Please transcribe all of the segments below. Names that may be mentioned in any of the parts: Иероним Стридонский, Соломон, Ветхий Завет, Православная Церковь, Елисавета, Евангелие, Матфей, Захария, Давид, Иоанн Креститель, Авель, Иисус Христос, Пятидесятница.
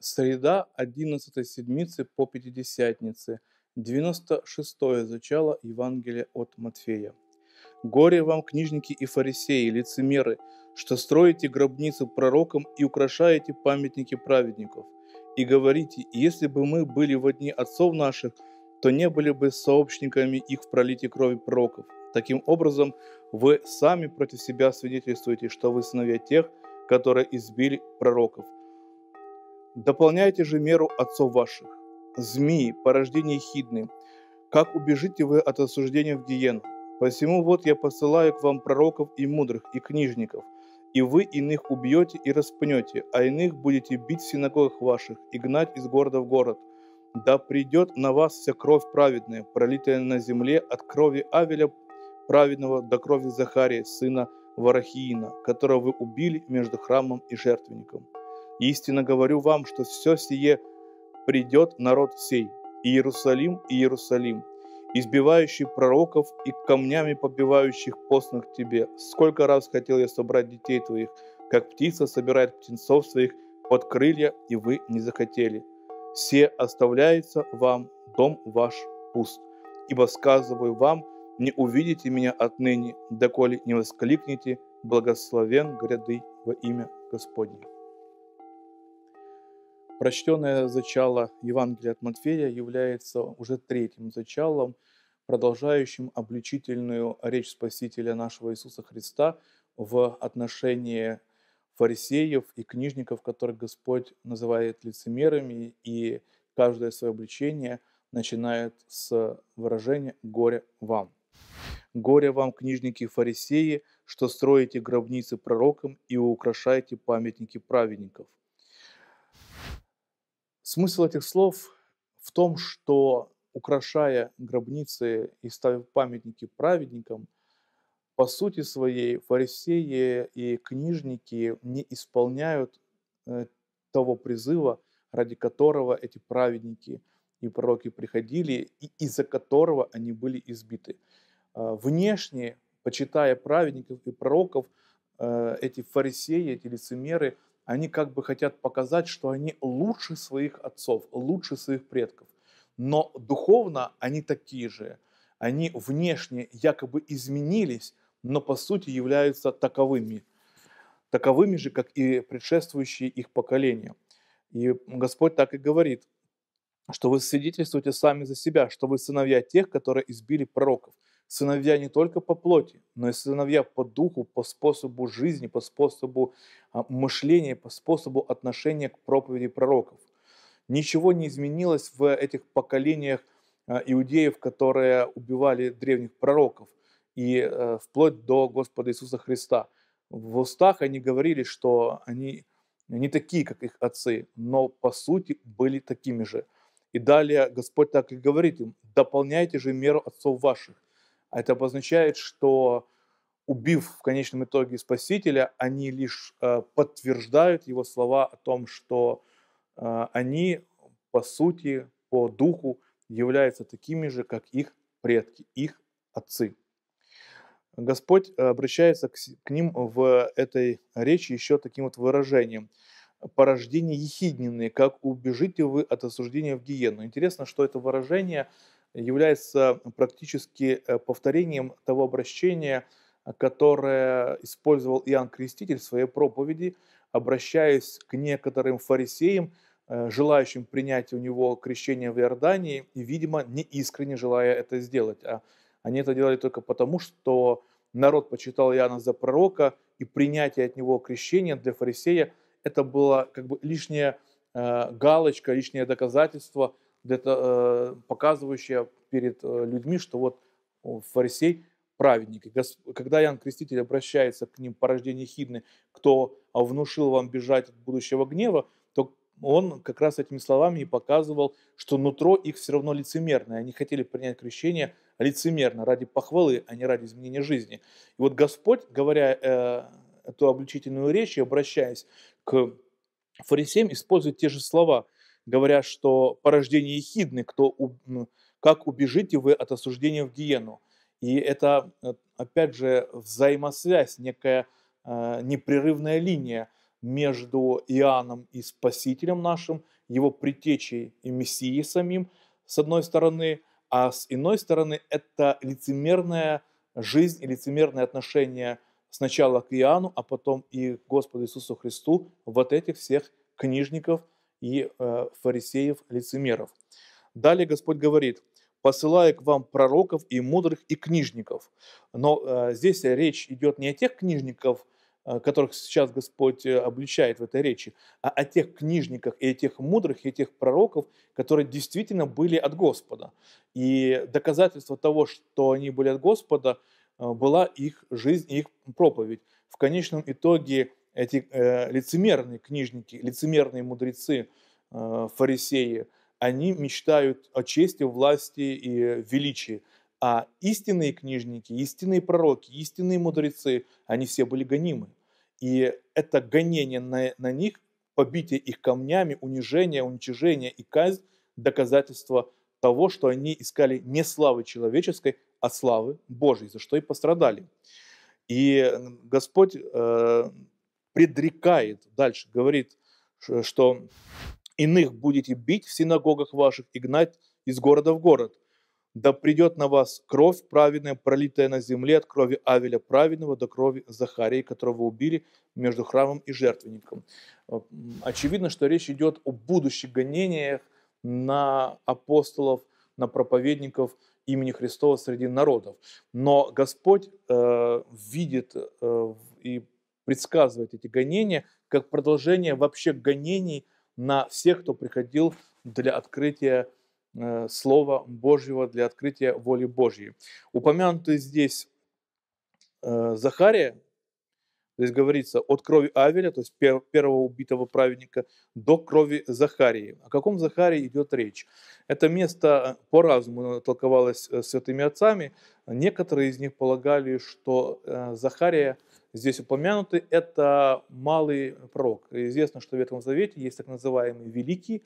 Среда 11-й седмицы по Пятидесятнице, 96-е зачало Евангелия от Матфея. «Горе вам, книжники и фарисеи, лицемеры, что строите гробницы пророкам и украшаете памятники праведников, и говорите, если бы мы были во дни отцов наших, то не были бы сообщниками их в пролитии крови пророков. Таким образом, вы сами против себя свидетельствуете, что вы сыновья тех, которые избили пророков. Дополняйте же меру отцов ваших. Змеи, порождение ехидны, как убежите вы от осуждения в гиену? Посему вот я посылаю к вам пророков и мудрых, и книжников, и вы иных убьете и распнете, а иных будете бить в синагогах ваших и гнать из города в город. Да придет на вас вся кровь праведная, пролитая на земле от крови Авеля праведного до крови Захария, сына Варахиина, которого вы убили между храмом и жертвенником. Истинно говорю вам, что все сие придет народ сей, Иерусалим, Иерусалим, избивающий пророков и камнями побивающих постных тебе. Сколько раз хотел я собрать детей твоих, как птица собирает птенцов своих под крылья, и вы не захотели. Все оставляется вам, дом ваш пуст. Ибо сказываю вам, не увидите меня отныне, доколе не воскликнете, благословен гряды во имя Господне». Прочтенное зачало Евангелия от Матфея является уже третьим зачалом, продолжающим обличительную речь Спасителя нашего Иисуса Христа в отношении фарисеев и книжников, которых Господь называет лицемерами, и каждое свое обличение начинает с выражения «Горе вам». «Горе вам, книжники и фарисеи, что строите гробницы пророкам и украшаете памятники праведников». Смысл этих слов в том, что, украшая гробницы и ставя памятники праведникам, по сути своей фарисеи и книжники не исполняют того призыва, ради которого эти праведники и пророки приходили, и из-за которого они были избиты. Внешне, почитая праведников и пророков, эти фарисеи, эти лицемеры, они как бы хотят показать, что они лучше своих отцов, лучше своих предков. Но духовно они такие же. Они внешне якобы изменились, но по сути являются таковыми. Таковыми же, как и предшествующие их поколения. И Господь так и говорит, что вы свидетельствуете сами за себя, что вы сыновья тех, которые избили пророков. Сыновья не только по плоти, но и сыновья по духу, по способу жизни, по способу мышления, по способу отношения к проповеди пророков. Ничего не изменилось в этих поколениях иудеев, которые убивали древних пророков, и вплоть до Господа Иисуса Христа. В устах они говорили, что они не такие, как их отцы, но по сути были такими же. И далее Господь так и говорит им: «Дополняйте же меру отцов ваших». Это обозначает, что, убив в конечном итоге Спасителя, они лишь подтверждают его слова о том, что они по сути, по духу являются такими же, как их предки, их отцы. Господь обращается к ним в этой речи еще таким вот выражением: «Порождение ехиднины, как убежите вы от осуждения в гиену». Интересно, что это выражение является практически повторением того обращения, которое использовал Иоанн Креститель в своей проповеди, обращаясь к некоторым фарисеям, желающим принять у него крещение в Иордании, и, видимо, не искренне желая это сделать. А они это делали только потому, что народ почитал Иоанна за пророка, и принятие от него крещения для фарисея – это было как бы лишняя галочка, лишнее доказательство, показывающая перед людьми, что вот фарисей праведник. И когда Иоанн Креститель обращается к ним: «Порождение ехидны, кто внушил вам бежать от будущего гнева», то он как раз этими словами и показывал, что нутро их все равно лицемерное. Они хотели принять крещение лицемерно, ради похвалы, а не ради изменения жизни. И вот Господь, говоря эту обличительную речь и обращаясь к Фарисеям использует те же слова, говоря, что порождение ехидны, как убежите вы от осуждения в гиену. И это, опять же, взаимосвязь, некая непрерывная линия между Иоанном и Спасителем нашим, его предтечей и Мессией самим, с одной стороны, а с иной стороны, это лицемерная жизнь и лицемерное отношение сначала к Иоанну, а потом и к Господу Иисусу Христу, вот этих всех книжников и фарисеев-лицемеров. Далее Господь говорит: «Посылаю к вам пророков и мудрых, и книжников». Но здесь речь идет не о тех книжников, которых сейчас Господь обличает в этой речи, а о тех книжниках и о тех мудрых, и о тех пророков, которые действительно были от Господа. И доказательство того, что они были от Господа, была их жизнь и их проповедь. В конечном итоге эти лицемерные книжники, лицемерные мудрецы, фарисеи, они мечтают о чести, власти и величии. А истинные книжники, истинные пророки, истинные мудрецы, они все были гонимы. И это гонение на них, побитие их камнями, унижение, уничижение и казнь – доказательство того, что они искали не славы человеческой, а славы Божьей, за что и пострадали. И Господь предрекает, дальше говорит, что «иных будете бить в синагогах ваших и гнать из города в город. Да придет на вас кровь праведная, пролитая на земле, от крови Авеля праведного до крови Захарии, которого убили между храмом и жертвенником». Очевидно, что речь идет о будущих гонениях на апостолов, на проповедников имени Христова среди народов. Но Господь видит и предсказывает эти гонения как продолжение вообще гонений на всех, кто приходил для открытия Слова Божьего, для открытия воли Божьей. Упомянутый здесь Захария, здесь говорится от крови Авеля, то есть первого убитого праведника, до крови Захарии. О каком Захарии идет речь? Это место по-разному толковалось святыми отцами. Некоторые из них полагали, что Захария, здесь упомянутый, это малый пророк. Известно, что в Ветхом Завете есть так называемые великие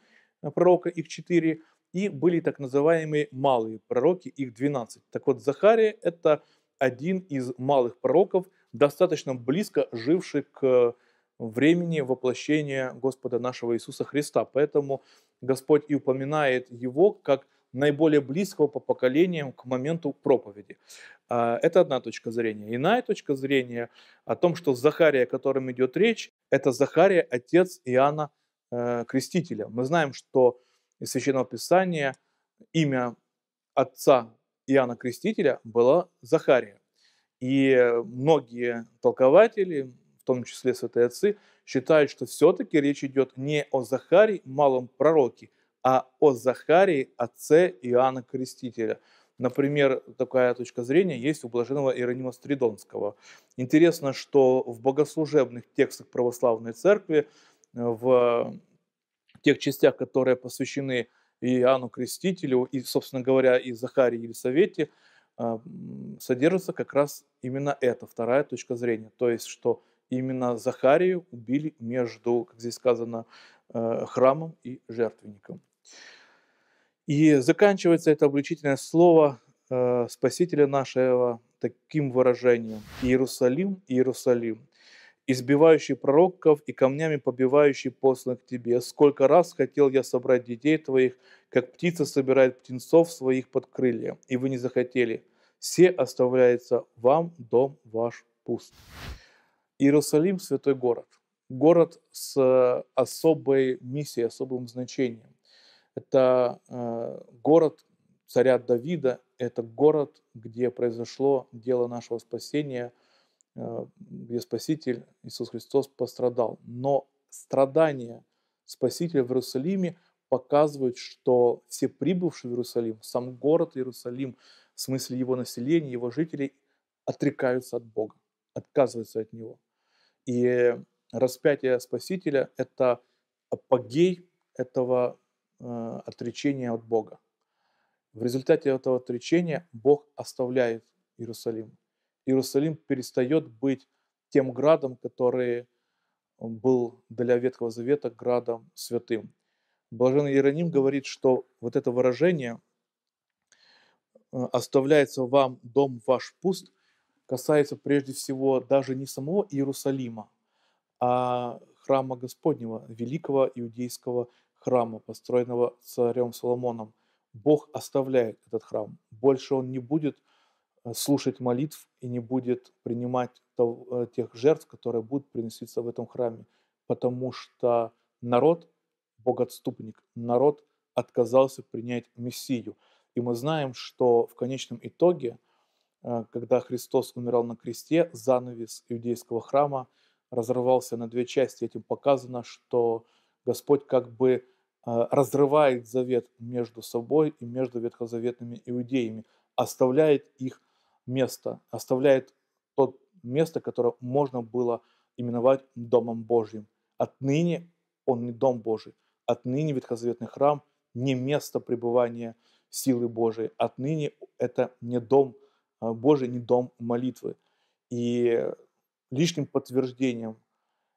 пророки, их 4, и были так называемые малые пророки, их 12. Так вот, Захария – это один из малых пророков, достаточно близко живший к времени воплощения Господа нашего Иисуса Христа. Поэтому Господь и упоминает его как наиболее близкого по поколениям к моменту проповеди. Это одна точка зрения. Иная точка зрения о том, что Захария, о котором идет речь, это Захария, отец Иоанна Крестителя. Мы знаем, что из Священного Писания имя отца Иоанна Крестителя было Захария. И многие толкователи, в том числе святые отцы, считают, что все-таки речь идет не о Захарии, малом пророке, а о Захарии, отце Иоанна Крестителя. Например, такая точка зрения есть у блаженного Иеронима Стридонского. Интересно, что в богослужебных текстах православной церкви, в тех частях, которые посвящены Иоанну Крестителю и, собственно говоря, и Захарии и Елисавете, содержится как раз именно эта вторая точка зрения. То есть, что именно Захарию убили между, как здесь сказано, храмом и жертвенником. И заканчивается это обличительное слово Спасителя нашего таким выражением: «Иерусалим, Иерусалим, избивающий пророков и камнями побивающий посланных к тебе. Сколько раз хотел я собрать детей твоих, как птица собирает птенцов своих под крылья, и вы не захотели. Все оставляется вам, дом ваш пуст». Иерусалим – святой город. Город с особой миссией, особым значением. Это город царя Давида, это город, где произошло дело нашего спасения, где Спаситель Иисус Христос пострадал. Но страдания Спасителя в Иерусалиме показывают, что все прибывшие в Иерусалим, сам город Иерусалим, в смысле его населения, его жителей, отрекаются от Бога, отказываются от Него. И распятие Спасителя – это апогей этого отречения от Бога. В результате этого отречения Бог оставляет Иерусалим. Иерусалим перестает быть тем градом, который он был для Ветхого Завета градом святым. Блаженный Иероним говорит, что вот это выражение «оставляется вам дом ваш пуст» касается прежде всего даже не самого Иерусалима, а храма Господнего, великого иудейского храма, построенного царем Соломоном. Бог оставляет этот храм. Больше он не будет слушать молитв и не будет принимать тех жертв, которые будут приноситься в этом храме, потому что народ, богоотступник, народ отказался принять Мессию. И мы знаем, что в конечном итоге, когда Христос умирал на кресте, занавес иудейского храма разорвался на две части. Этим показано, что Господь как бы разрывает завет между собой и между ветхозаветными иудеями, оставляет их место, оставляет то место, которое можно было именовать Домом Божьим. Отныне он не Дом Божий, отныне ветхозаветный храм не место пребывания силы Божией, отныне это не Дом Божий, не Дом молитвы. И лишним подтверждением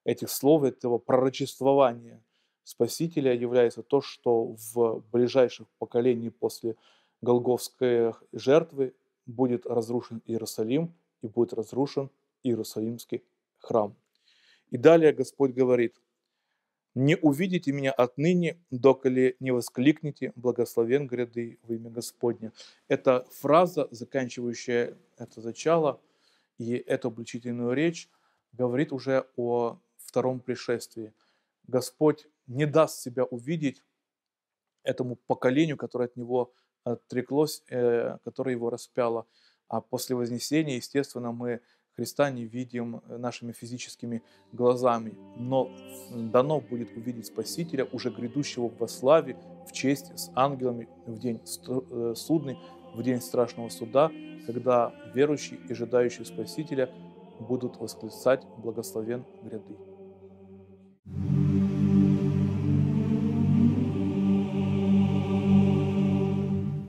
этих слов, этого пророчествования Спасителя является то, что в ближайших поколениях после Голгофской жертвы будет разрушен Иерусалим и будет разрушен Иерусалимский храм. И далее Господь говорит: «Не увидите меня отныне, доколе не воскликните, благословен гряды во имя Господне». Это фраза, заканчивающая это зачало и эту обличительную речь, говорит уже о втором пришествии. Господь не даст себя увидеть этому поколению, которое от него отреклось, которое его распяло. А после Вознесения, естественно, мы Христа не видим нашими физическими глазами, но дано будет увидеть Спасителя, уже грядущего во славе, в честь, с ангелами, в день судный, в день страшного суда, когда верующие и ожидающие Спасителя будут восклицать «Благословен гряды».